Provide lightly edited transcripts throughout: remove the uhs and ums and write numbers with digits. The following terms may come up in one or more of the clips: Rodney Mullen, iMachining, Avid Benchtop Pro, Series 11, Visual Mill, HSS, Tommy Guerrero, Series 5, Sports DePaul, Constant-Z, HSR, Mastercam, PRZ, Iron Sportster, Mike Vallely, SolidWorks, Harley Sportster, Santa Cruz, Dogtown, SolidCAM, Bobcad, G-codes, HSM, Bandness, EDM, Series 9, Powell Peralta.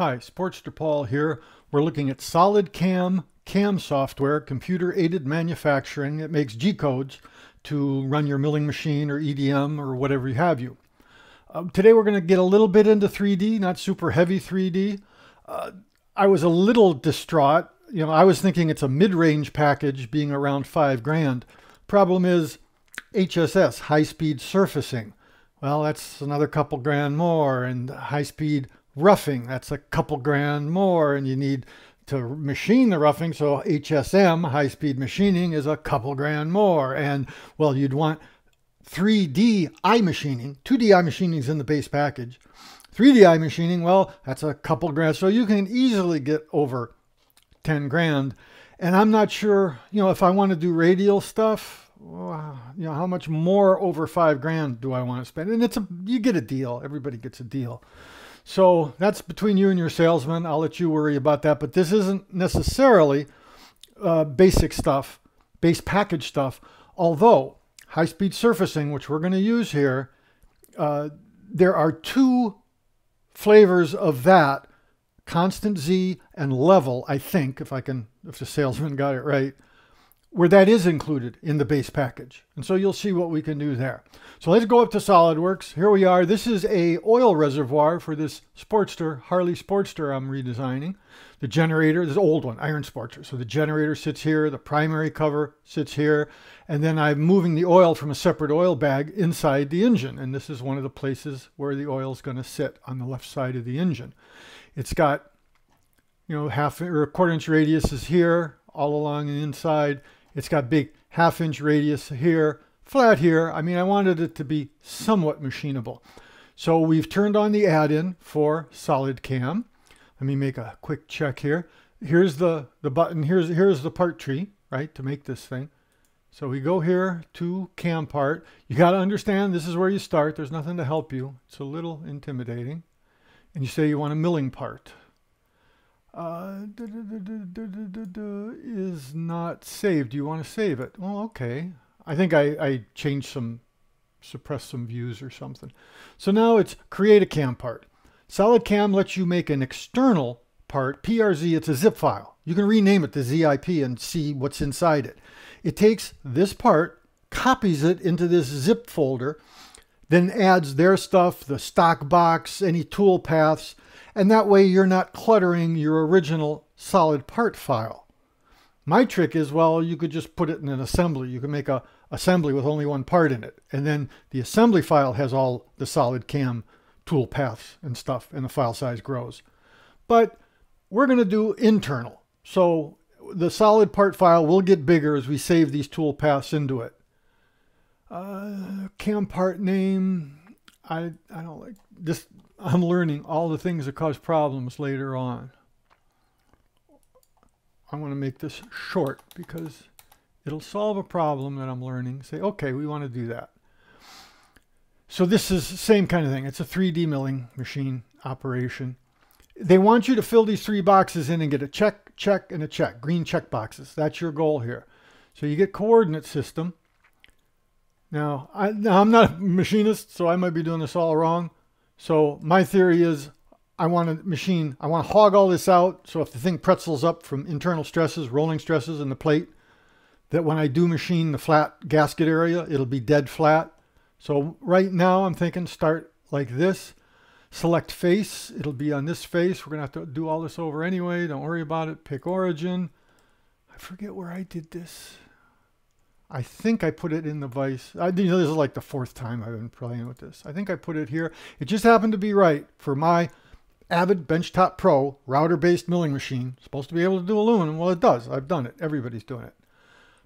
Hi, Sports DePaul here. We're looking at SolidCAM, CAM software, computer-aided manufacturing. It makes G-codes to run your milling machine or EDM or whatever you have you. Today we're going to get a little bit into 3D, not super heavy 3D. I was a little distraught. You know, I was thinking it's a mid-range package being around $5 grand. Problem is HSS, high-speed surfacing. Well, that's another couple grand more, and high-speed roughing, that's a couple grand more, and you need to machine the roughing, so HSM, high-speed machining, is a couple grand more. And well, you'd want 3D iMachining. 2D iMachining is in the base package. 3D iMachining, well, that's a couple grand, so you can easily get over 10 grand. And I'm not sure, you know, if I want to do radial stuff, you know, how much more over 5 grand do I want to spend? And you get a deal. Everybody gets a deal. So that's between you and your salesman. I'll let you worry about that. But this isn't necessarily basic stuff, base package stuff. Although high-speed surfacing, which we're going to use here, there are two flavors of that: Constant-Z and level. I think if the salesman got it right, where that is included in the base package. And so you'll see what we can do there. So let's go up to SolidWorks. Here we are. This is a oil reservoir for this Sportster, Harley Sportster I'm redesigning. The generator, this old one, Iron Sportster. So the generator sits here, the primary cover sits here, and then I'm moving the oil from a separate oil bag inside the engine. And this is one of the places where the oil is going to sit, on the left side of the engine. It's got, you know, half or a quarter-inch radius is here, all along the inside. It's got big half-inch radius here, flat here. I mean, I wanted it to be somewhat machinable. So we've turned on the add-in for SolidCAM. Let me make a quick check here. Here's the button. Here's the part tree, right, to make this thing. So we go here to CAM part. You got to understand this is where you start. There's nothing to help you. It's a little intimidating. And you say you want a milling part. Is not saved. Do you want to save it? Well, okay. I think I changed some, suppressed some views or something. So now it's create a CAM part. SolidCAM lets you make an external part, PRZ. It's a zip file. You can rename it to ZIP and see what's inside it. It takes this part, copies it into this zip folder, then adds their stuff, the stock box, any tool paths, and that way you're not cluttering your original solid part file. My trick is, well, you could just put it in an assembly. You can make an assembly with only one part in it, and then the assembly file has all the SolidCAM tool paths and stuff, and the file size grows. But we're going to do internal. So the solid part file will get bigger as we save these tool paths into it. CAM part name, I don't like this. I'm learning all the things that cause problems later on. I want to make this short because it'll solve a problem that I'm learning. Say, okay, we want to do that. So this is the same kind of thing. It's a 3D milling machine operation. They want you to fill these three boxes in and get a check, check, and a check. Green check boxes. That's your goal here. So you get coordinate system. Now, I'm not a machinist, so I might be doing this all wrong. So my theory is I want to hog all this out. So if the thing pretzels up from internal stresses, rolling stresses in the plate, that when I do machine the flat gasket area, it'll be dead flat. So right now I'm thinking start like this. Select face. It'll be on this face. We're going to have to do all this over anyway. Don't worry about it. Pick origin. I forget where I did this. I think I put it in the vise. You know, this is like the fourth time I've been playing with this. I think I put it here. It just happened to be right for my Avid Benchtop Pro router-based milling machine. It's supposed to be able to do aluminum. Well, it does. I've done it. Everybody's doing it.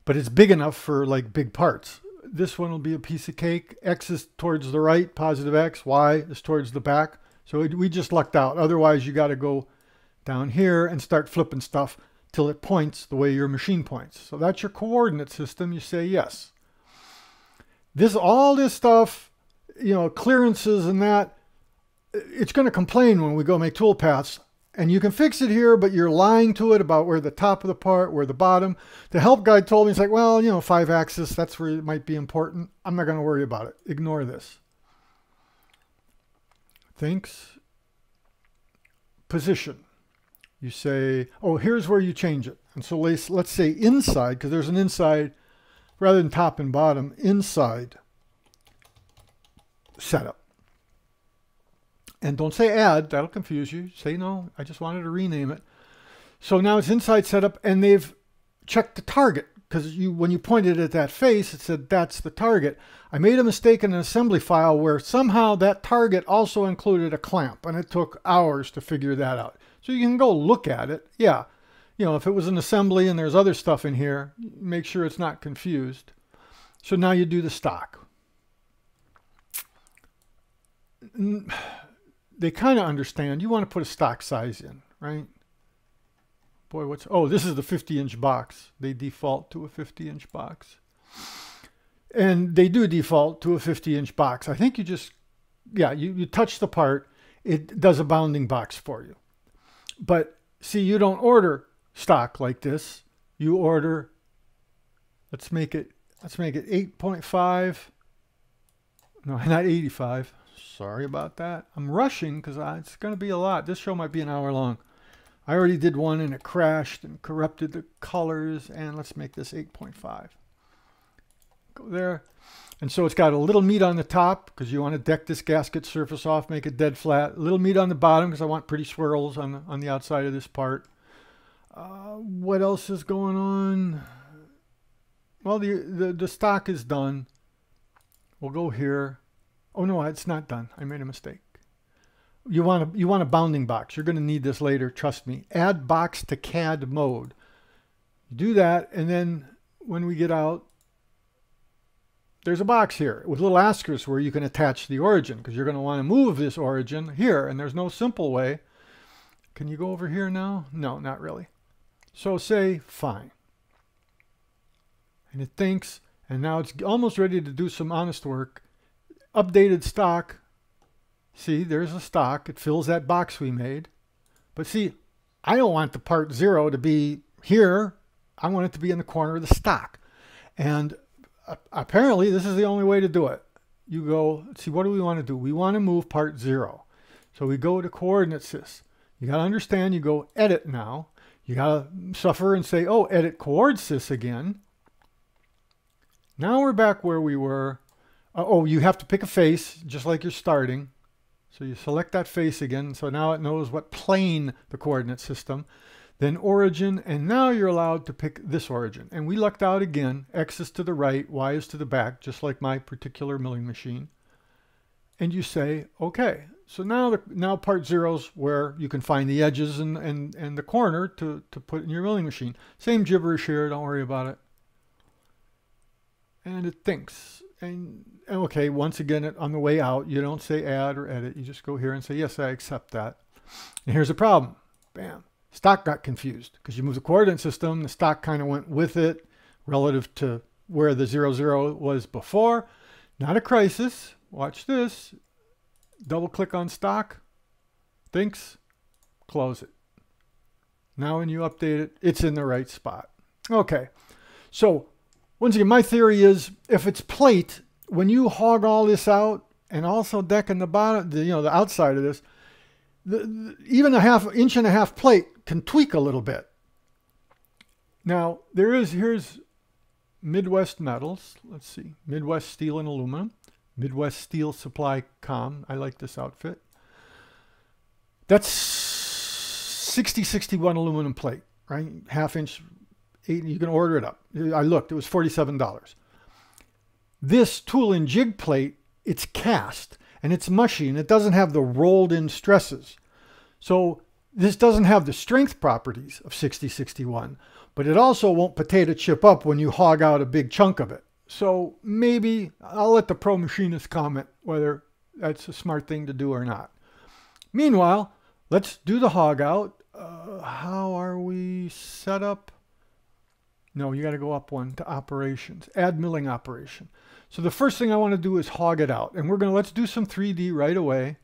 But it's big enough for like big parts. This one will be a piece of cake. X is towards the right, positive X. Y is towards the back. So we just lucked out. Otherwise, you got to go down here and start flipping stuff till it points the way your machine points. So that's your coordinate system. You say yes. All this stuff, you know, clearances and that, it's going to complain when we go make tool paths. And you can fix it here, but you're lying to it about where the top of the part, where the bottom. The help guide told me, it's like, well, you know, 5-axis, that's where it might be important. I'm not going to worry about it. Ignore this. Thanks. position. You say, oh, here's where you change it. And so let's say inside, because there's an inside, rather than top and bottom, inside setup. And don't say add, that'll confuse you. Say, no, I just wanted to rename it. So now it's inside setup, and they've checked the target, because when you pointed at that face, it said that's the target. I made a mistake in an assembly file where somehow that target also included a clamp, and it took hours to figure that out. So you can go look at it. Yeah, you know, if it was an assembly and there's other stuff in here, make sure it's not confused. So now you do the stock. They kind of understand. You want to put a stock size in, right? Boy, what's, oh, this is the 50-inch box. They default to a 50-inch box. And they do default to a 50-inch box. I think you just, yeah, you touch the part, it does a bounding box for you. But see, you don't order stock like this. You order, let's make it 8.5. No, not 85. Sorry about that. I'm rushing because it's going to be a lot. This show might be an hour long. I already did one and it crashed and corrupted the colors, and let's make this 8.5. Go there. And so it's got a little meat on the top because you want to deck this gasket surface off, make it dead flat. A little meat on the bottom because I want pretty swirls on the outside of this part. What else is going on? Well, the stock is done. We'll go here. Oh no, it's not done. I made a mistake. You want a bounding box. You're going to need this later, trust me. Add box to CAD mode. Do that, and then when we get out, there's a box here with little asterisks where you can attach the origin, because you're going to want to move this origin here, and there's no simple way. Can you go over here now? No, not really. So say fine. And it thinks, and now it's almost ready to do some honest work. Updated stock. See, there's a stock. It fills that box we made. But see, I don't want the part 0 to be here. I want it to be in the corner of the stock. And apparently, this is the only way to do it. You go, see, what do we want to do? We want to move part 0. So we go to coordinate sys. You got to understand, you go edit now. You got to suffer and say, oh, edit coord sys again. Now we're back where we were. Oh, you have to pick a face, just like you're starting. So you select that face again, so now it knows what plane the coordinate system, then origin, and now you're allowed to pick this origin. And we lucked out again, X is to the right, Y is to the back, just like my particular milling machine. And you say, okay, so now part 0's where you can find the edges and the corner to put in your milling machine. Same gibberish here, don't worry about it. And it thinks. And okay, once again, on the way out, you don't say add or edit. You just go here and say, yes, I accept that. And here's the problem. Bam. Stock got confused because you moved the coordinate system. The stock kind of went with it relative to where the 0, 0 was before. Not a crisis. Watch this. Double click on stock. Thinks. Close it. Now when you update it, it's in the right spot. Okay. So once again, my theory is if it's plate, when you hog all this out and also deck in the bottom, the outside of this, even an inch and a half plate can tweak a little bit. Now here's Midwest Metals. Let's see, Midwest Steel and Aluminum, Midwest Steel Supply Com. I like this outfit. That's 6061 aluminum plate, right? Half inch. You can order it up. I looked, it was $47. This tool and jig plate, it's cast and it's mushy and it doesn't have the rolled in stresses. So this doesn't have the strength properties of 6061, but it also won't potato chip up when you hog out a big chunk of it. So maybe I'll let the pro machinist comment whether that's a smart thing to do or not. Meanwhile, let's do the hog out. How are we set up? No, you got to go up one to operations, add milling operation. So the first thing I want to do is hog it out. And let's do some 3D right away.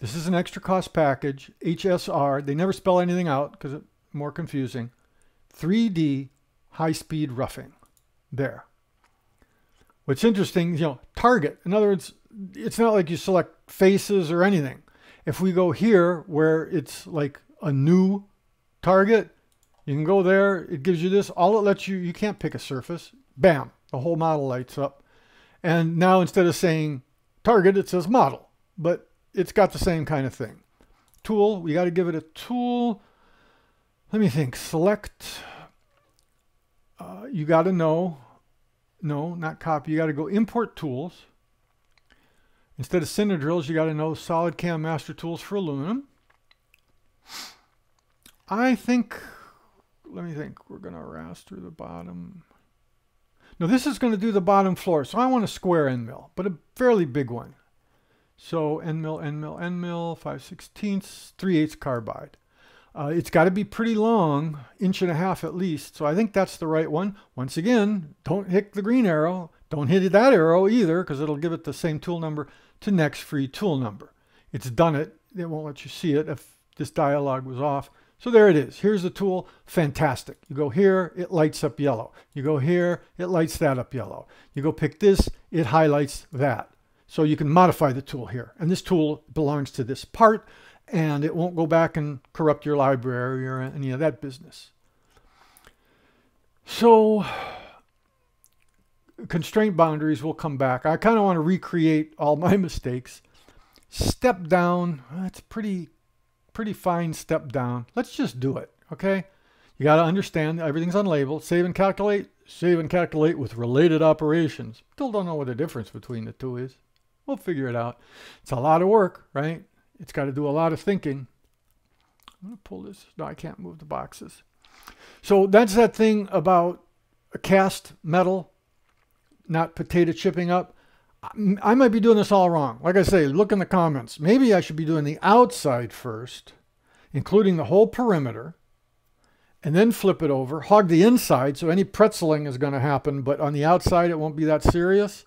This is an extra cost package, HSR. They never spell anything out because it's more confusing. 3D high-speed roughing. There. What's interesting, target. In other words, it's not like you select faces or anything. If we go here where it's like a new target, you can go there. It gives you this. All it lets you, you can't pick a surface. Bam, the whole model lights up. And now instead of saying target, it says model. But it's got the same kind of thing. Tool, we got to give it a tool. Let me think. Select. You got to know. No, not copy. You got to go import tools. Instead of cinder drills, you got to know SolidCAM master tools for aluminum. I think, let me think, we're going to raster the bottom. No, this is going to do the bottom floor. So I want a square end mill, but a fairly big one. So end mill, end mill, end mill, 5/16, 3/8 carbide. It's got to be pretty long, 1.5 inches at least. So I think that's the right one. Once again, don't hit the green arrow. Don't hit that arrow either, because it'll give it the same tool number to next free tool number. It's done it. It won't let you see it if this dialog was off. So there it is. Here's the tool. Fantastic. You go here, it lights up yellow. You go here, it lights that up yellow. You go pick this, it highlights that. So you can modify the tool here. And this tool belongs to this part, and it won't go back and corrupt your library or any of that business. So constraint boundaries will come back. I kind of want to recreate all my mistakes. Step down. That's pretty fine step down. Let's just do it, okay? You got to understand everything's unlabeled. Save and calculate with related operations. Still don't know what the difference between the two is. We'll figure it out. It's a lot of work, right? It's got to do a lot of thinking. I'm going to pull this. No, I can't move the boxes. So that's that thing about a cast metal, not potato chipping up. I might be doing this all wrong. Like I say, look in the comments. Maybe I should be doing the outside first, including the whole perimeter, and then flip it over, hog the inside, so any pretzeling is going to happen, but on the outside it won't be that serious.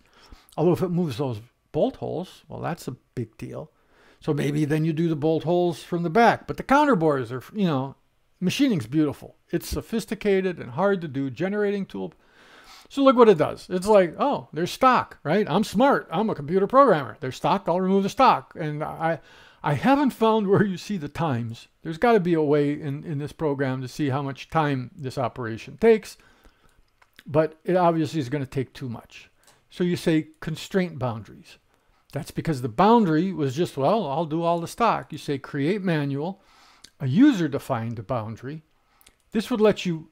Although if it moves those bolt holes, well, that's a big deal. So maybe then you do the bolt holes from the back. But the counterbores are, you know, machining's beautiful. It's sophisticated and hard to do, generating tool. So look what it does. It's like, oh, there's stock, right? I'm smart. I'm a computer programmer. There's stock. I'll remove the stock. And I haven't found where you see the times. There's got to be a way in this program to see how much time this operation takes. But it obviously is going to take too much. So you say constraint boundaries. That's because the boundary was just, well, I'll do all the stock. You say create manual, a user-defined boundary. This would let you,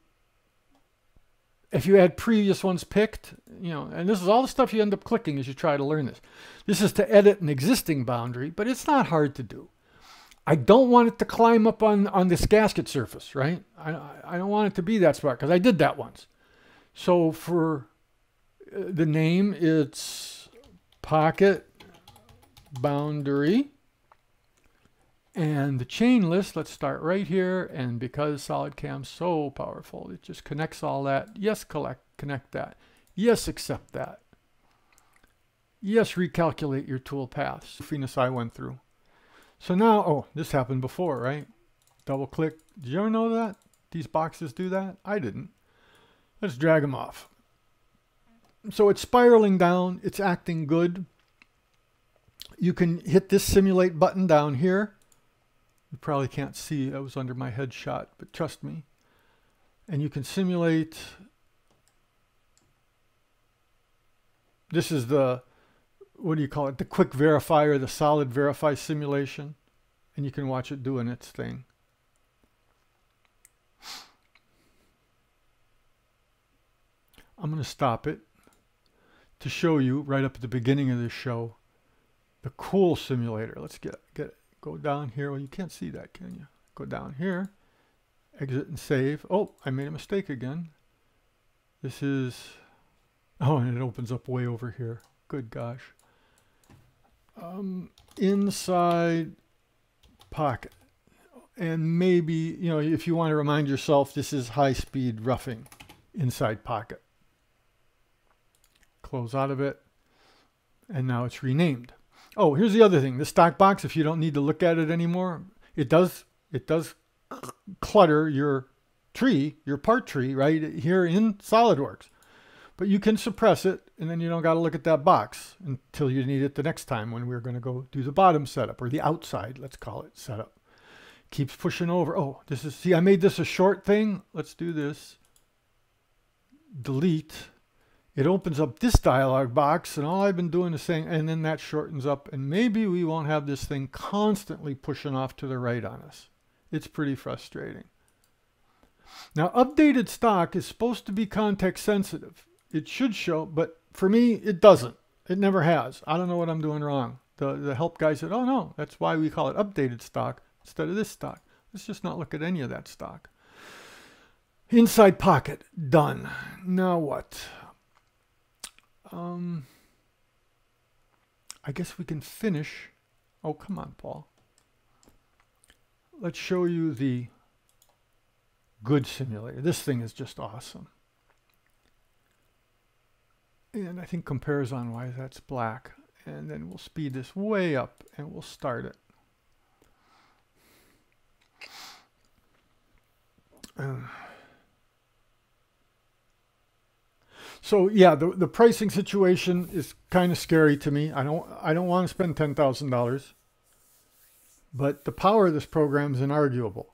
if you had previous ones picked, you know, and this is all the stuff you end up clicking as you try to learn this. This is to edit an existing boundary, but it's not hard to do. I don't want it to climb up on this gasket surface, right? I don't want it to be that smart because I did that once. So for the name, it's pocket boundary, and the chain list, let's start right here. And because SolidCAM's so powerful, it just connects all that. Yes, connect that. Yes, accept that. Yes, recalculate your tool paths. Venus I went through. So now, oh, this happened before, right? Double click. Did you ever know that these boxes do that? I didn't. Let's drag them off. So it's spiraling down, it's acting good. You can hit this simulate button down here. You probably can't see, that was under my headshot, but trust me. And you can simulate. This is the, what do you call it? The quick verify or the solid verify simulation. And you can watch it doing its thing. I'm going to stop it to show you right up at the beginning of this show. The cool simulator. Let's go down here. Well, you can't see that, can you? Go down here, exit and save. Oh, I made a mistake again. This is, oh, and it opens up way over here. Good gosh. Inside pocket. And maybe, you know, if you want to remind yourself, this is high-speed roughing inside pocket. Close out of it. And now it's renamed. Oh, here's the other thing. The stock box, if you don't need to look at it anymore, it does clutter your tree, your part tree right here in SolidWorks. But you can suppress it and then you don't got to look at that box until you need it the next time when we're going to go do the bottom setup, or the outside, let's call it, setup. Keeps pushing over. Oh, this is, see, I made this a short thing. Let's do this. Delete. It opens up this dialog box, and all I've been doing is saying, and then that shortens up, and maybe we won't have this thing constantly pushing off to the right on us. It's pretty frustrating. Now, updated stock is supposed to be context sensitive. It should show, but for me, it doesn't. It never has. I don't know what I'm doing wrong. The help guy said, oh no, that's why we call it updated stock instead of this stock. Let's just not look at any of that stock. Inside pocket, done. Now what? I guess we can finish. Oh, come on, Paul. Let's show you the good simulator. This thing is just awesome. And I think comparison-wise, that's black. And then we'll speed this way up, and we'll start it. So yeah, the pricing situation is kind of scary to me. I don't want to spend $10,000, but the power of this program is inarguable.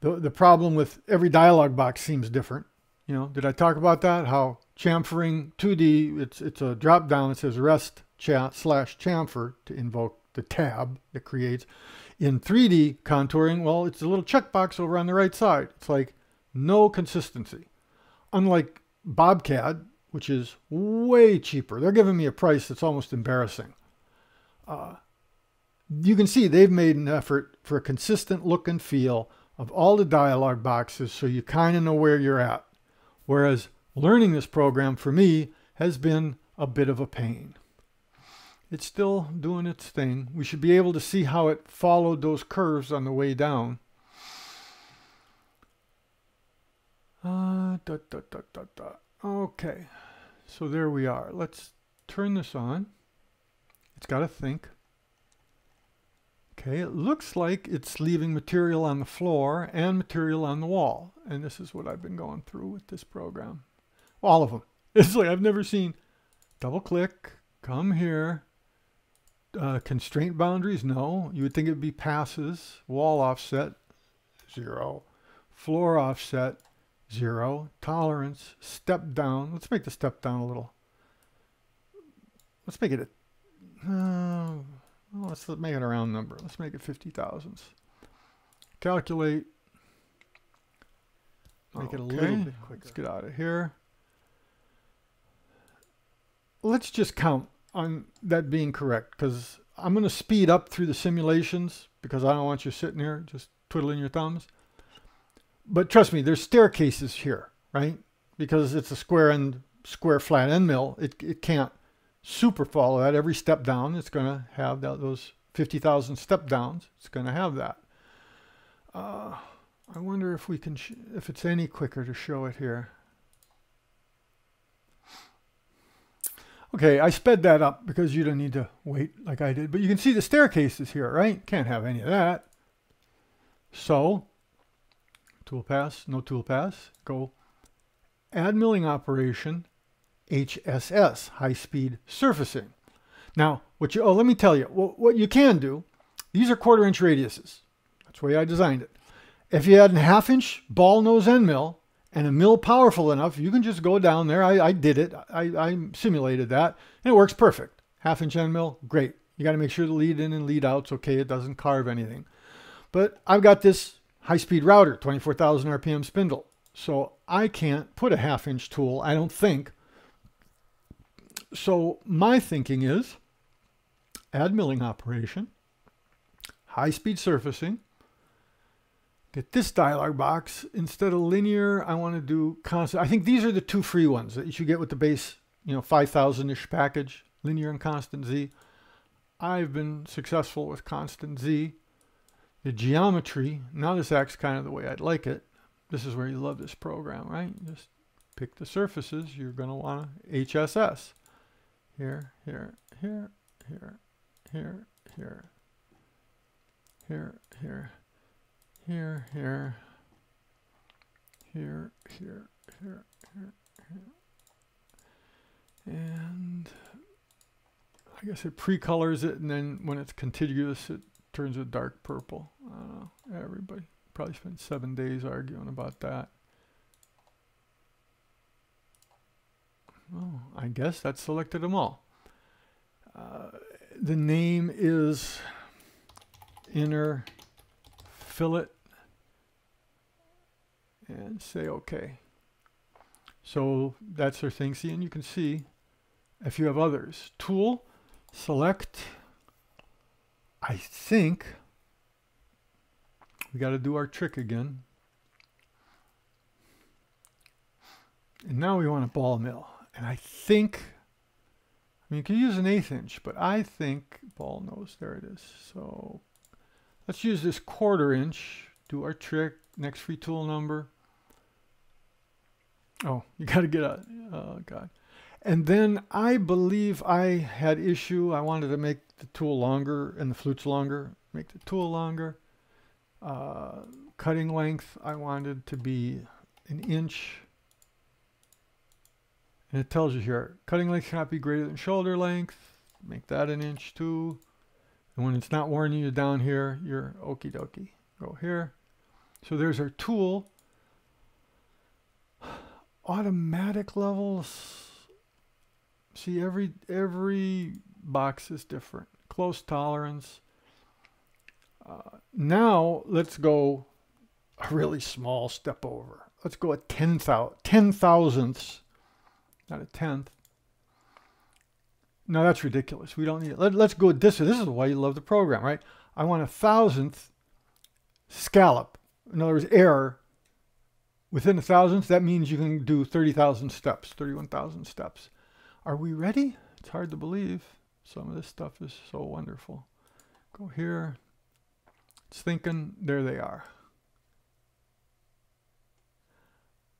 The problem with every dialog box seems different. You know, did I talk about that? How chamfering 2D, it's a drop down that says rest /chamfer to invoke the tab that creates. In 3D contouring, well, it's a little checkbox over on the right side. It's like no consistency. Unlike Bobcad, which is way cheaper. They're giving me a price that's almost embarrassing. You can see they've made an effort for a consistent look and feel of all the dialog boxes, so you kind of know where you're at. Whereas learning this program for me has been a bit of a pain. It's still doing its thing. We should be able to see how it followed those curves on the way down. Okay, so there we are. Let's turn this on. It's got to think. Okay, it looks like it's leaving material on the floor and material on the wall. And this is what I've been going through with this program. All of them. It's like I've never seen. Double click, come here. Constraint boundaries, no. You would think it'd be passes. Wall offset, 0. Floor offset, 0. Tolerance, step down. Let's make the step down a little. Let's make it a... let's make it a round number. Let's make it 50 thousandths. Calculate. Make it a little bit quicker. Let's get out of here. Let's just count on that being correct, because I'm going to speed up through the simulations because I don't want you sitting here just twiddling your thumbs. But trust me, there's staircases here, right? Because it's a square end, square flat end mill. It can't super follow that. Every step down, it's going to have that, those 50,000 step downs. It's going to have that. I wonder if we can, if it's any quicker to show it here. Okay, I sped that up because you don't need to wait like I did. But you can see the staircases here, right? Can't have any of that. So, tool pass, no tool pass. Go, add milling operation. HSS, high-speed surfacing. Now, what you, oh, let me tell you, what you can do, these are quarter-inch radiuses. That's the way I designed it. If you had a half-inch ball nose end mill and a mill powerful enough, you can just go down there. I did it. I simulated that, and it works perfect. Half-inch end mill, great. You got to make sure the lead in and lead out's okay. It doesn't carve anything. But I've got this high-speed router, 24,000 RPM spindle, so I can't put a half-inch tool, I don't think. So my thinking is add milling operation, high-speed surfacing, get this dialog box. Instead of linear, I want to do constant. I think these are the two free ones that you should get with the base, you know, 5,000-ish package, linear and Constant-Z. I've been successful with Constant-Z. The geometry, now this acts kind of the way I'd like it. This is where you love this program, right? Just pick the surfaces. You're going to want to HSS. Here, here, here, here, here, here, here, here, here, here, here, here, here, here, And I guess it pre-colors it, and then when it's contiguous, it turns a dark purple. I don't know. Everybody probably spent 7 days arguing about that. Well, I guess that selected them all. The name is inner fillet, and say OK. So that's their thing. See, and you can see if you have others. Tool, select. I think we got to do our trick again. And now we want a ball mill. And I think, I mean, you can use an 1/8 inch, but I think ball nose, there it is. So let's use this 1/4 inch, do our trick, next free tool number. Oh, you got to get a, oh God. And then I believe I had issue. I wanted to make the tool longer and the flutes longer, make the tool longer. Cutting length, I wanted to be 1 inch. And it tells you here, cutting length cannot be greater than shoulder length. Make that 1 inch too. And when it's not warning you down here, you're okie dokie. Go here. So there's our tool. Automatic levels. See, every box is different. Close tolerance. Now let's go a really small step over. Let's go at 10 thousandths. Not a tenth. No, that's ridiculous. We don't need it. Let's go this. This is why you love the program, right? I want 1,000th scallop. In other words, error within 1,000th. That means you can do 30,000 steps, 31,000 steps. Are we ready? It's hard to believe. Some of this stuff is so wonderful. Go here. It's thinking. There they are.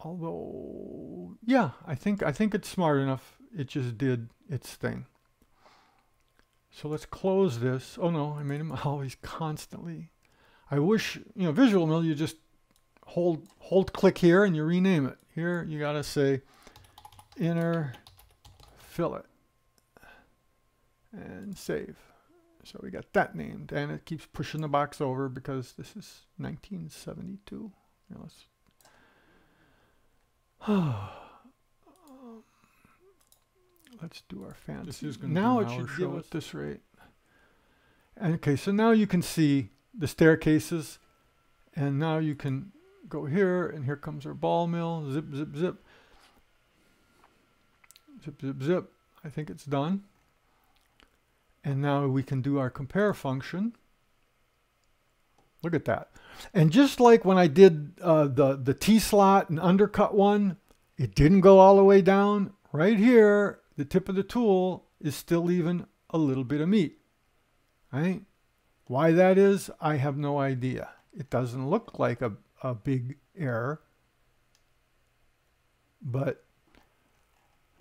Although, yeah, I think it's smart enough. It just did its thing. So let's close this. Oh no, I made them always constantly. I wish, you know, Visual Mill, you just hold click here and you rename it. Here you gotta say inner fillet and save. So we got that named, and it keeps pushing the box over because this is 1972. You know, let's let's do our fancy. Now it should deal at this rate. And okay, so now you can see the staircases, and now you can go here, and here comes our ball mill. Zip, zip, zip. Zip, zip, zip. I think it's done. And now we can do our compare function. Look at that. And just like when I did the T-slot and undercut one, it didn't go all the way down. Right here, the tip of the tool is still leaving a little bit of meat. Right? Why that is, I have no idea. It doesn't look like a big error. But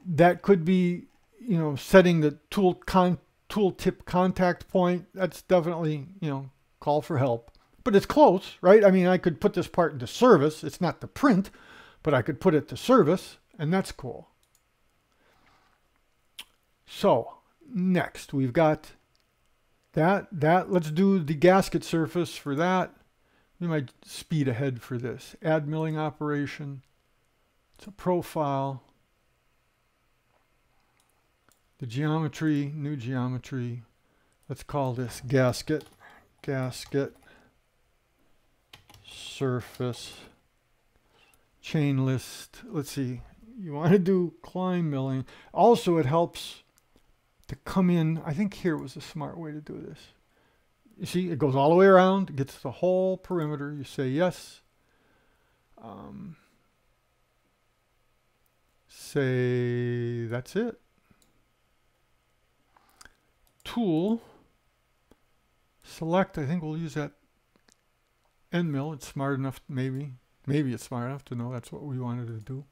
that could be, you know, setting the tool tip contact point. That's definitely, you know, call for help. But it's close, right? I mean, I could put this part into service. It's not the print, but I could put it to service, and that's cool. So next we've got that. Let's do the gasket surface for that. We might speed ahead for this. Add milling operation. It's a profile. The geometry, new geometry. Let's call this gasket. Gasket. Surface chain list. Let's see, you want to do climb milling. Also, it helps to come in. I think here was a smart way to do this. You see, it goes all the way around, gets the whole perimeter. You say yes. Say that's it. Tool, select. I think we'll use that end mill. It's smart enough, maybe it's smart enough to know that's what we wanted to do.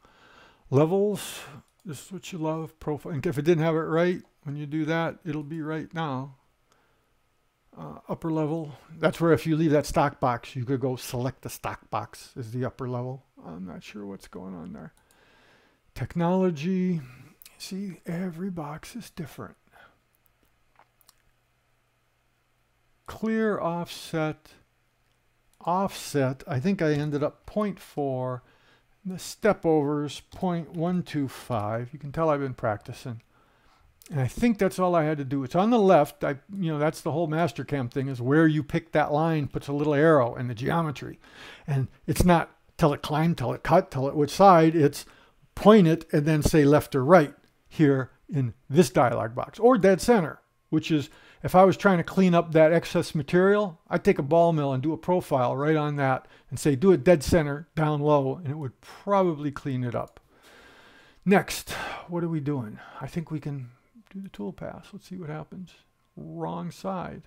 Levels, this is what you love. Profile, and if it didn't have it right, when you do that, it'll be right now. Upper level, that's where if you leave that stock box, you could go select the stock box as the upper level. I'm not sure what's going on there. Technology, See, every box is different. Clear offset, I think I ended up 0.4. The step overs 0.125. You can tell I've been practicing. And I think that's all I had to do. It's on the left. You know, that's the whole Mastercam thing, is where you pick that line, puts a little arrow in the geometry. And it's not till it climbed, till it cut, till it which side. It's point it and then say left or right here in this dialog box. Or dead center, which is, if I was trying to clean up that excess material, I'd take a ball mill and do a profile right on that and say, do it dead center down low, and it would probably clean it up. Next, what are we doing? I think we can do the tool pass. Let's see what happens. Wrong side.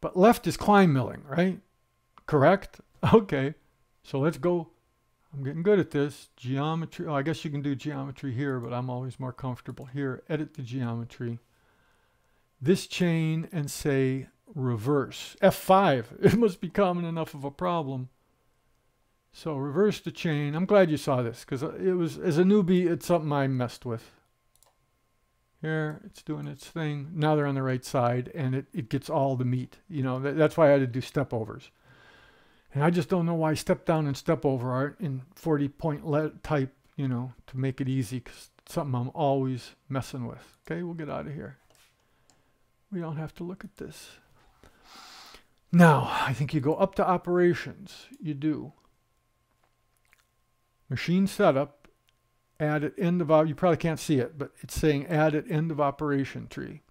But left is climb milling, right? Correct? Okay. So let's go. I'm getting good at this. Geometry. Oh, I guess you can do geometry here, but I'm always more comfortable here. Edit the geometry. This chain and say reverse. F5. It must be common enough of a problem. So reverse the chain. I'm glad you saw this, because it was, as a newbie, it's something I messed with. Here, it's doing its thing. Now they're on the right side, and it gets all the meat. You know, that's why I had to do step overs. And I just don't know why step down and step over aren't in 40-point type, you know, to make it easy, because it's something I'm always messing with. Okay, we'll get out of here. We don't have to look at this. Now, I think you go up to operations. You do. Machine setup, add at end of, you probably can't see it, but it's saying add at end of operation tree.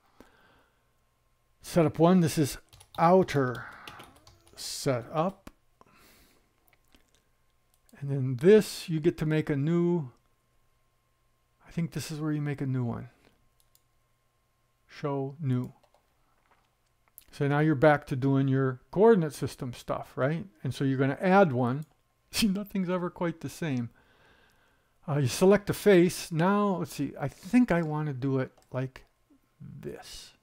Setup one, this is outer setup. And then this, you get to make a new, I think this is where you make a new one. Show new. So now you're back to doing your coordinate system stuff, right? And so you're going to add one. See, nothing's ever quite the same. You select a face. Now, let's see. I think I want to do it like this.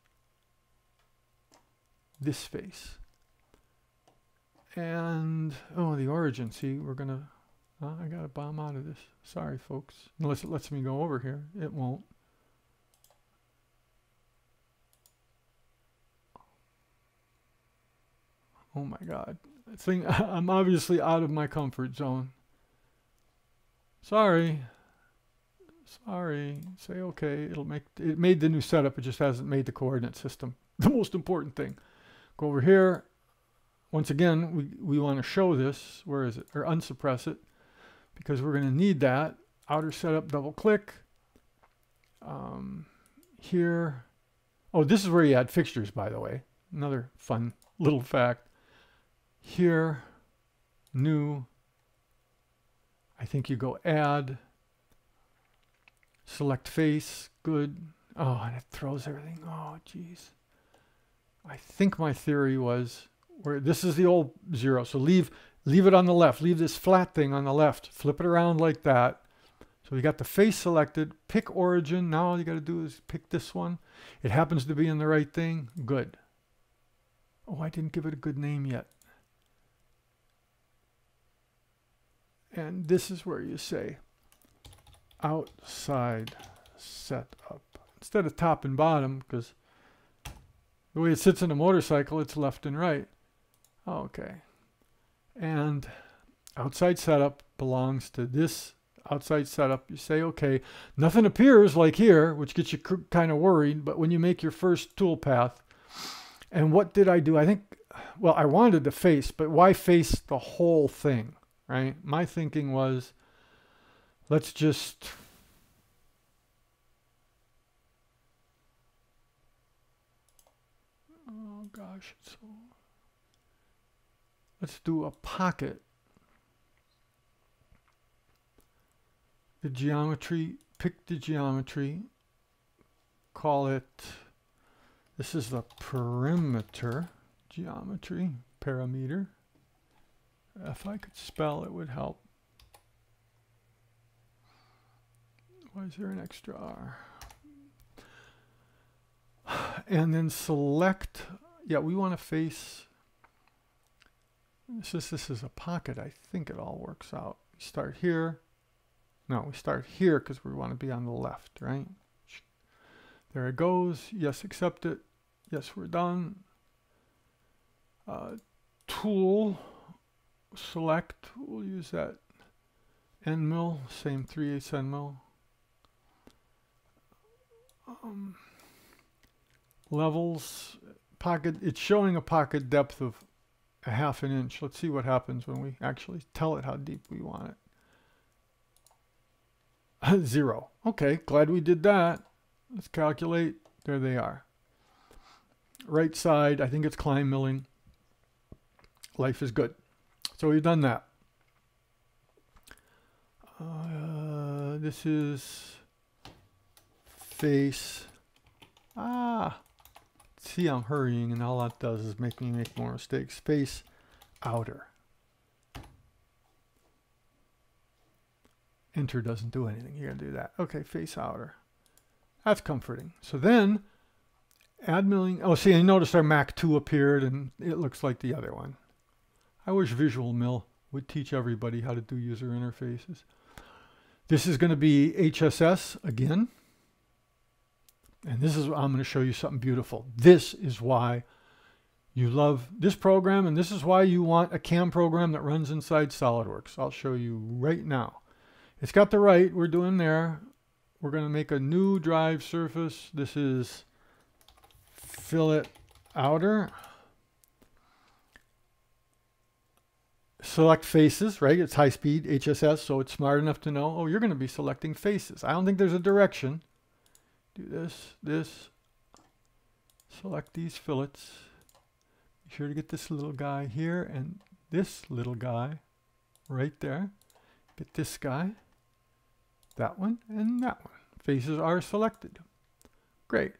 This face. And, oh, the origin. See, we're going to... Oh, I got to bomb out of this. Sorry, folks. Unless it lets me go over here. It won't. Oh my God, I'm obviously out of my comfort zone. Sorry, sorry, say okay, it made the new setup, it just hasn't made the coordinate system, the most important thing. Go over here, once again, we wanna show this, where is it, or unsuppress it, because we're gonna need that. Outer setup, double click, here, oh, this is where you add fixtures, by the way, another fun little fact. Here, new, I think you go add, select face, good. Oh, and it throws everything. Oh, geez. I think my theory was, where this is the old zero, so leave it on the left. Leave this flat thing on the left. Flip it around like that. So we got the face selected. Pick origin. Now all you got to do is pick this one. It happens to be in the right thing. Good. Oh, I didn't give it a good name yet. And this is where you say outside setup. Instead of top and bottom, because the way it sits in a motorcycle, it's left and right. Okay. And outside setup belongs to this outside setup. You say, okay, nothing appears like here, which gets you kind of worried, but when you make your first tool path, and what did I do? I think, well, I wanted to face, but why face the whole thing, right? My thinking was, let's just, oh gosh, it's so, let's do a pocket. The geometry, pick the geometry, call it, this is the perimeter geometry, parameter. If I could spell, it would help. Why is there an extra R? And then select, yeah, we want to face, this is a pocket. I think it all works out. Start here, No, we start here because we want to be on the left, right? There it goes. Yes, accept it. Yes, we're done. Tool, select. We'll use that end mill, same 3/8 end mill. Levels, pocket. It's showing a pocket depth of a 1/2 inch. Let's see what happens when we actually tell it how deep we want it. 0. Okay, glad we did that. Let's calculate. There they are. Right side, I think it's climb milling. Life is good. So we've done that. This is face. See, I'm hurrying, and all that does is make me make more mistakes. Face outer. Enter doesn't do anything. You're going to do that. Okay, face outer. That's comforting. So then, add milling. Oh, see, I noticed our Mac 2 appeared, and it looks like the other one. I wish Visual Mill would teach everybody how to do user interfaces. This is going to be HSS again. And this is, I'm going to show you something beautiful. This is why you love this program, and this is why you want a CAM program that runs inside SolidWorks. I'll show you right now. It's got the right. We're doing there. We're going to make a new drive surface. This is fillet outer. Select faces, right? It's high speed, HSS, so it's smart enough to know, oh, you're going to be selecting faces. I don't think there's a direction. Do this, this. Select these fillets. Be sure to get this little guy here and this little guy right there. Get this guy, that one, and that one. Faces are selected. Great.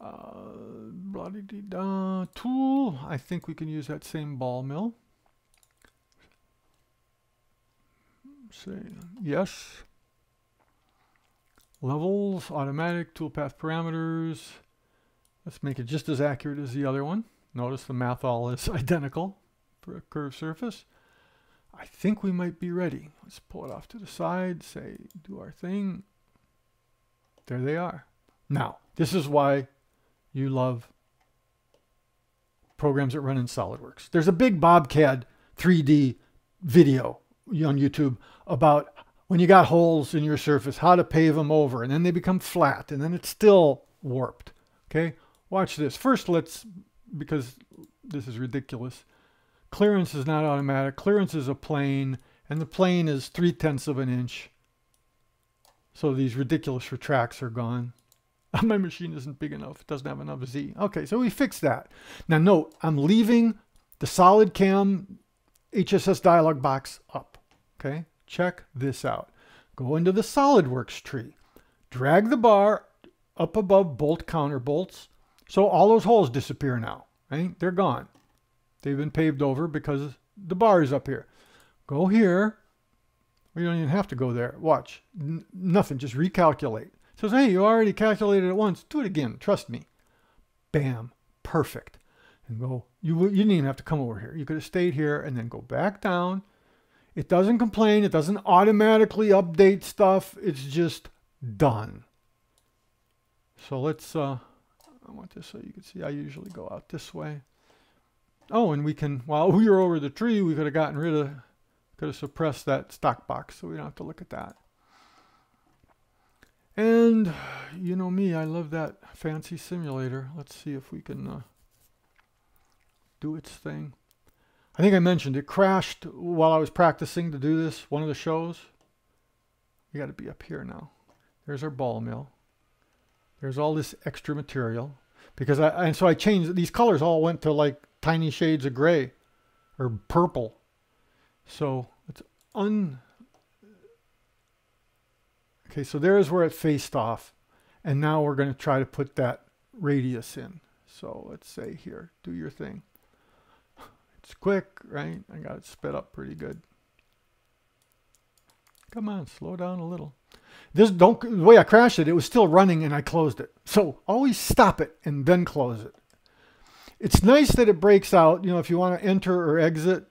Blah-de-de-da. Tool. I think we can use that same ball mill. Say yes. Levels, automatic, toolpath parameters. Let's make it just as accurate as the other one. Notice the math all is identical for a curved surface. I think we might be ready. Let's pull it off to the side, say, do our thing. There they are. Now, this is why you love programs that run in SolidWorks. There's a big Bobcad 3D video on YouTube about when you got holes in your surface, how to pave them over, and then they become flat, and then it's still warped. Okay, watch this. First, let's, because this is ridiculous, clearance is not automatic. Clearance is a plane, and the plane is 3/10 of an inch. So these ridiculous retracts are gone. My machine isn't big enough. It doesn't have enough Z. Okay, so we fixed that. Now, note, I'm leaving the SolidCAM HSS dialog box up. Okay, check this out. Go into the SolidWorks tree. Drag the bar up above bolt counter bolts. So all those holes disappear now, right? They're gone. They've been paved over because the bar is up here. Go here. We don't even have to go there. Watch. Nothing. Just recalculate. It says, hey, you already calculated it once. Do it again. Trust me. Bam. Perfect. And go. You didn't even have to come over here. You could have stayed here and then go back down. It doesn't complain. It doesn't automatically update stuff. It's just done. So let's, I want this so you can see I usually go out this way. Oh, and we can, while we were over the tree, we could have gotten rid of, could have suppressed that stock box, so we don't have to look at that. And you know me, I love that fancy simulator. Let's see if we can do its thing. I think I mentioned it crashed while I was practicing to do this, one of the shows. We got to be up here now. There's our ball mill. There's all this extra material. Because I changed, these colors all went to like tiny shades of gray or purple. So it's okay, so there is where it faced off. And now we're going to try to put that radius in. So let's say here, do your thing. It's quick, right? I got it sped up pretty good. Come on, slow down a little. The way I crashed it, it was still running and I closed it. So always stop it and then close it. It's nice that it breaks out. You know, if you want to enter or exit,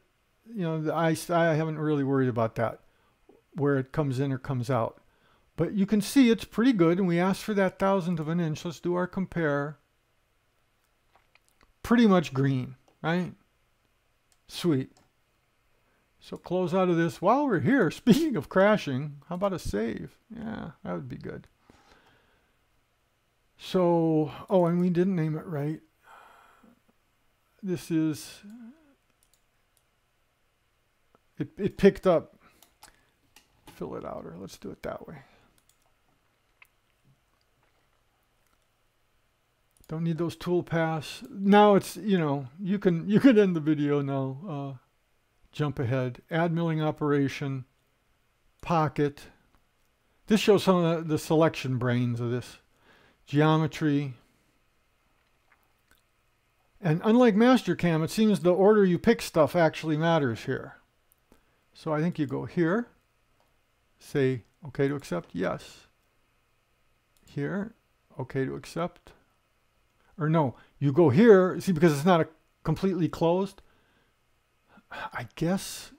you know, I haven't really worried about that. where it comes in or comes out. But you can see it's pretty good, and we asked for that thousandth of an inch. Let's do our compare. Pretty much green, right? Sweet. So close out of this. While we're here, speaking of crashing, how about a save? Yeah, that would be good. So, oh, and we didn't name it right. This is, it picked up, fill it out, or let's do it that way. Don't need those tool paths. Now it's, you know, you can end the video now. Jump ahead, add milling operation, pocket. This shows some of the selection brains of this. Geometry. And unlike Mastercam, it seems the order you pick stuff actually matters here. So I think you go here, say OK to accept, yes. Here, OK to accept. Or no, you go here, see, because it's not a completely closed. I guess.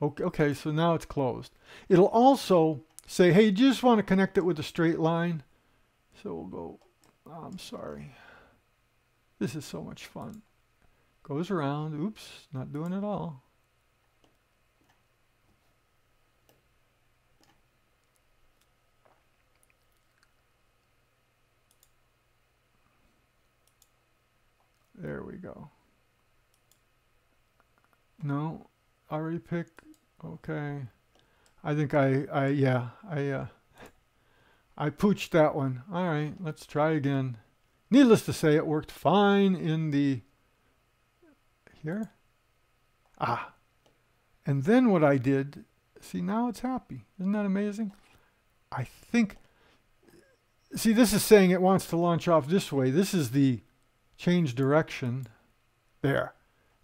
Okay, so now it's closed. It'll also say, hey, do you just want to connect it with a straight line? So we'll go, oh, I'm sorry. This is so much fun. Goes around. Oops, not doing it all. There we go. No, already pick. Okay. I think I pooched that one. All right, let's try again. Needless to say, it worked fine in the, here. Ah, and then what I did, see, now it's happy. Isn't that amazing? I think, see, this is saying it wants to launch off this way. This is the change direction there,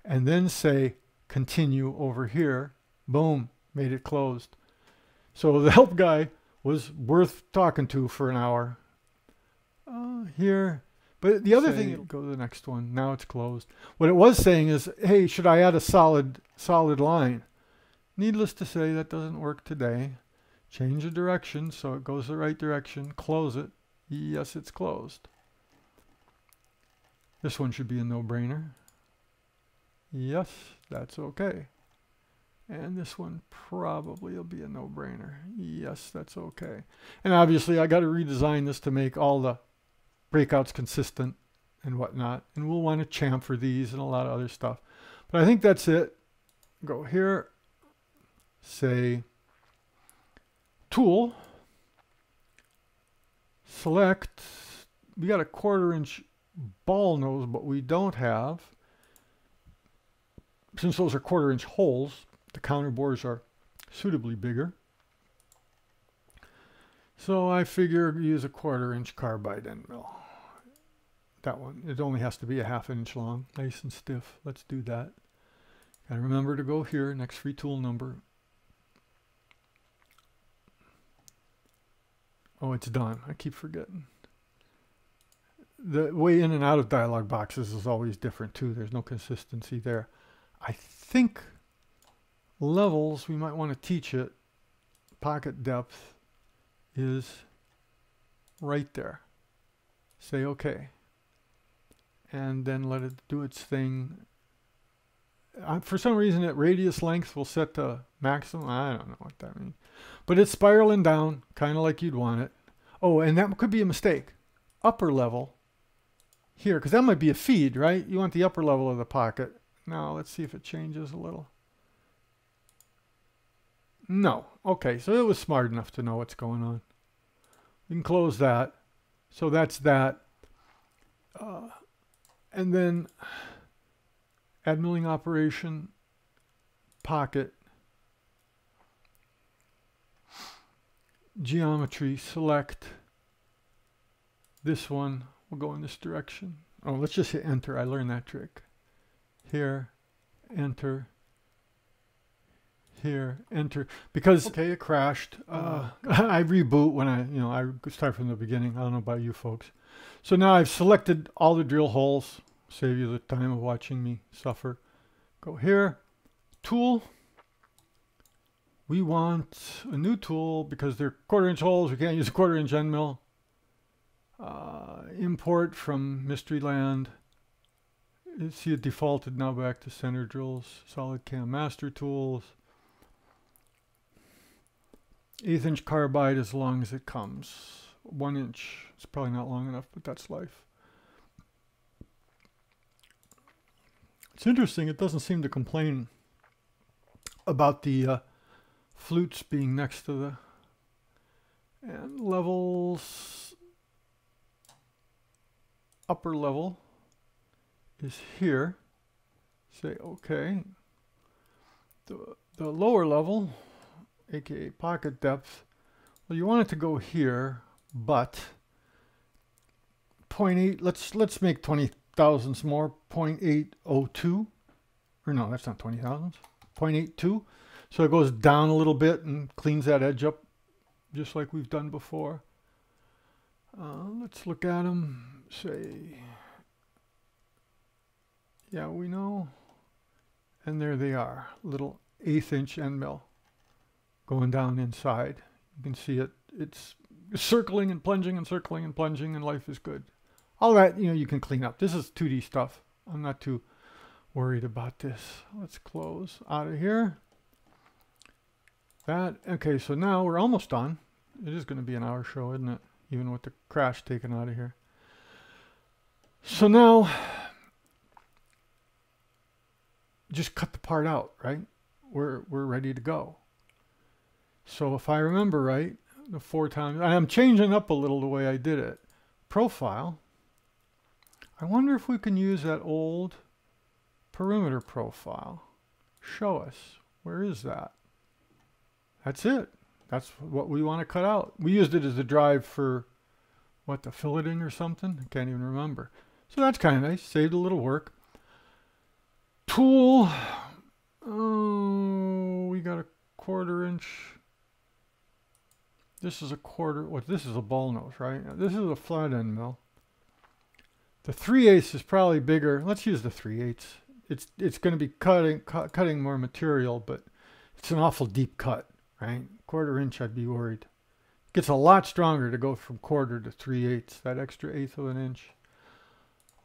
and then say continue over here. Boom, made it closed. So the help guy was worth talking to for an hour. Here, but the other thing, go to the next one. Now it's closed. What it was saying is, hey, should I add a solid line? Needless to say, that doesn't work today. Change the direction so it goes the right direction. Close it. Yes, it's closed. This one should be a no-brainer. Yes, that's okay. And this one probably will be a no-brainer. Yes, that's okay. And obviously, I got to redesign this to make all the breakouts consistent and whatnot. And we'll want to chamfer these and a lot of other stuff. But I think that's it. Go here, say tool, select. We got a 1/4 inch ball nose, but we don't have, since those are 1/4 inch holes, the counter bores are suitably bigger. So I figure use a 1/4 inch carbide end mill. That one, it only has to be a 1/2 inch long, nice and stiff. Let's do that. Gotta remember to go here, next free tool number. Oh, it's done. I keep forgetting. The way in and out of dialog boxes is always different too. There's no consistency there. I think levels, we might want to teach it. Pocket depth is right there. Say okay. And then let it do its thing. For some reason, at radius length, we'll set to maximum. I don't know what that means. But it's spiraling down, kind of like you'd want it. Oh, and that could be a mistake. Upper level. Here, because that might be a feed, right? You want the upper level of the pocket. Now, let's see if it changes a little. No. Okay, so it was smart enough to know what's going on. We can close that. So that's that. And then add milling operation, pocket, geometry, select. This one will go in this direction. Oh, let's just hit enter. I learned that trick. Here, enter. Here, enter. Because okay, it crashed. I reboot when I start from the beginning. I don't know about you folks. So now I've selected all the drill holes. Save you the time of watching me suffer. Go here, tool. We want a new tool because they're 1/4-inch holes. We can't use a 1/4-inch end mill. Import from mystery land. See, it defaulted. Now back to center drills, SolidCAM master tools. 1/8-inch carbide as long as it comes. 1 inch. It's probably not long enough, but that's life. It's interesting. It doesn't seem to complain about the flutes being next to the and levels. Upper level is here. Say okay. The lower level, aka pocket depth, well, you want it to go here, but 0.8, let's make 20 thousandths more, 0.802, or no, that's not 20 thousandths, 0.82. So it goes down a little bit and cleans that edge up just like we've done before. Let's look at them, say, yeah, we know, and there they are, little 1/8-inch end mill going down inside. You can see it, it's circling and plunging and circling and plunging, and life is good. All that, you know, you can clean up. This is 2D stuff. I'm not too worried about this. Let's close out of here. That, okay, so now we're almost done. It is going to be an hour show, isn't it? Even with the crash taken out of here. So now, just cut the part out, right? We're ready to go. So if I remember right, the 4 times, I'm changing up a little the way I did it. Profile. I wonder if we can use that old perimeter profile. Show us. Where is that? That's it. That's what we want to cut out. We used it as a drive for, what, the filleting or something? I can't even remember. So that's kind of nice. Saved a little work. Tool. Oh, we got a 1/4-inch. This is a 1/4. What? This is a ball nose, right? This is a flat end mill. The 3/8 is probably bigger. Let's use the 3/8. It's going to be cutting more material, but it's an awful deep cut, right? 1/4-inch, I'd be worried. It gets a lot stronger to go from 1/4 to 3/8. That extra 1/8 of an inch.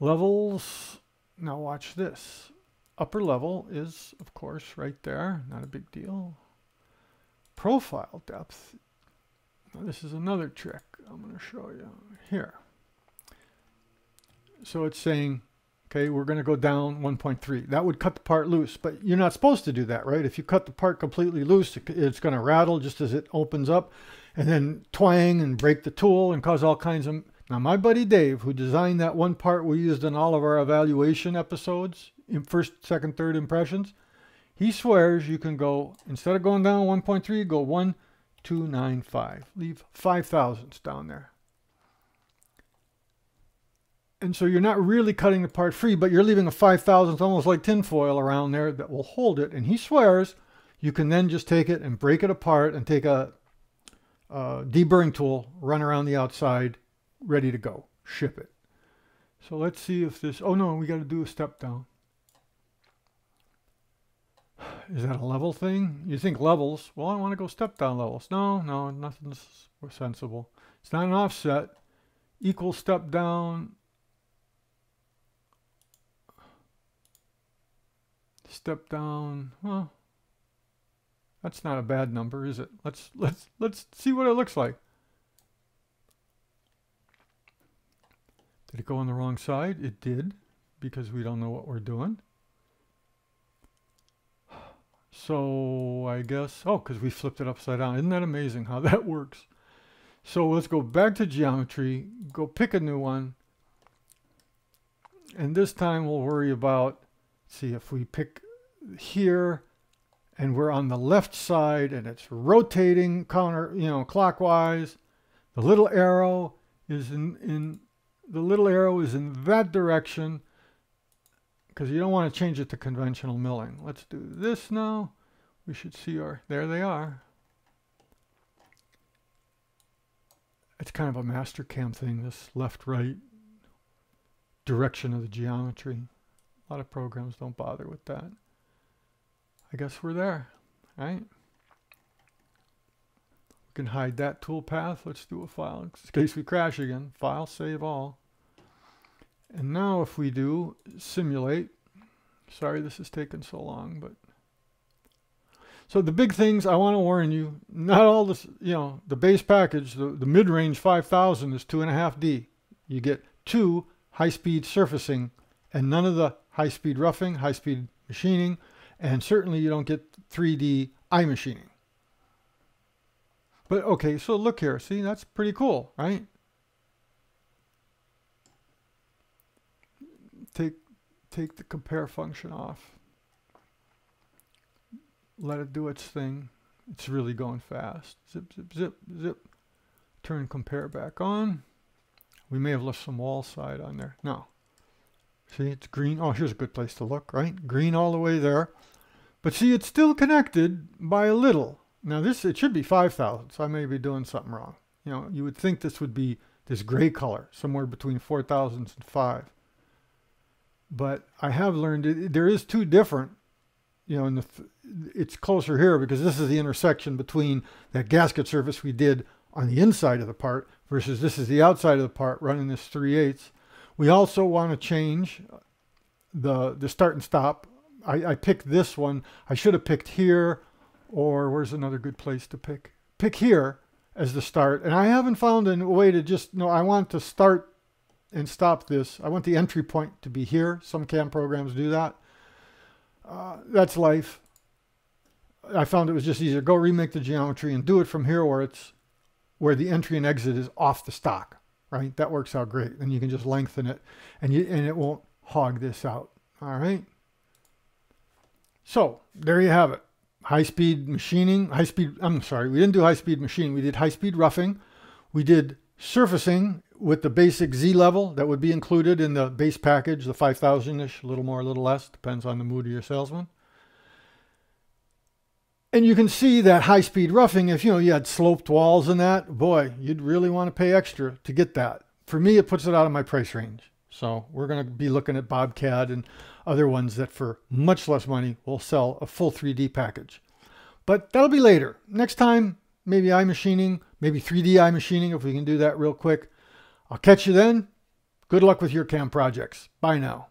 Levels. Now watch this. Upper level is, of course, right there. Not a big deal. Profile depth. This is another trick I'm going to show you here. So it's saying, okay, we're going to go down 1.3. That would cut the part loose, but you're not supposed to do that, right? If you cut the part completely loose, it's going to rattle just as it opens up and then twang and break the tool and cause all kinds of... Now, my buddy Dave, who designed that one part we used in all of our evaluation episodes, in first, second, third impressions, he swears you can go, instead of going down 1.3, go 1.295. Leave 5 thousandths down there. And so you're not really cutting the part free, but you're leaving a 5 thousandth, almost like tinfoil around there that will hold it. And he swears you can then just take it and break it apart and take a deburring tool, run around the outside, ready to go, ship it. So let's see if this, oh no, we got to do a step down. Is that a level thing? You think levels. Well, I want to go step down levels. No, no, nothing's more sensible. It's not an offset. Equal step down. Step down. Well, that's not a bad number, is it? Let's see what it looks like. Did it go on the wrong side? It did, because we don't know what we're doing. So I guess, oh, because we flipped it upside down. Isn't that amazing how that works? So let's go back to geometry, go pick a new one. And this time we'll worry about, see if we pick here and we're on the left side and it's rotating counter, you know, clockwise. The little arrow is in that direction, because you don't want to change it to conventional milling. Let's do this now. We should see our, there they are. It's kind of a Mastercam thing, this left-right direction of the geometry. A lot of programs don't bother with that. I I guess we're there, right? We can hide that toolpath. Let's do a file in case we crash again. File, save all. And now if we do simulate, sorry this has taken so long, but so the big things, I want to warn you, not all this, you know, the base package, the mid-range 5000 is 2.5D. You get 2 high-speed surfacing and none of the high-speed roughing, high-speed machining, and certainly you don't get 3D iMachining. But okay, so look here, see, that's pretty cool, right? Take the compare function off. Let it do its thing. It's really going fast. Zip, zip, zip, zip. Turn compare back on. We may have left some wall side on there. No. See, it's green. Oh, here's a good place to look, right? Green all the way there. But see, it's still connected by a little. Now this, it should be 5,000, so I may be doing something wrong. You know, you would think this would be this gray color, somewhere between 4,000 and 5. But I have learned it, there is two different, you know, it's closer here because this is the intersection between that gasket surface we did on the inside of the part versus this is the outside of the part running this 3/8. We also want to change the start and stop. I picked this one. I should have picked here, or where's another good place to pick? Pick here as the start. And I haven't found a way to just, no, I want to start and stop this. I want the entry point to be here. Some CAM programs do that. That's life. I found it was just easier. Go remake the geometry and do it from here where it's where the entry and exit is off the stock, right? That works out great. Then you can just lengthen it and it won't hog this out. All right. So there you have it. High-speed machining, high-speed, I'm sorry, we didn't do high-speed machining. We did high-speed roughing. We did surfacing with the basic Z level that would be included in the base package, the 5,000-ish, a little more, a little less, depends on the mood of your salesman. And you can see that high-speed roughing, if you know you had sloped walls and that, boy, you'd really want to pay extra to get that. For me, it puts it out of my price range. So we're going to be looking at Bobcad and other ones that for much less money will sell a full 3D package. But that'll be later. Next time, maybe iMachining, maybe 3D iMachining if we can do that real quick. I'll catch you then. Good luck with your CAM projects. Bye now.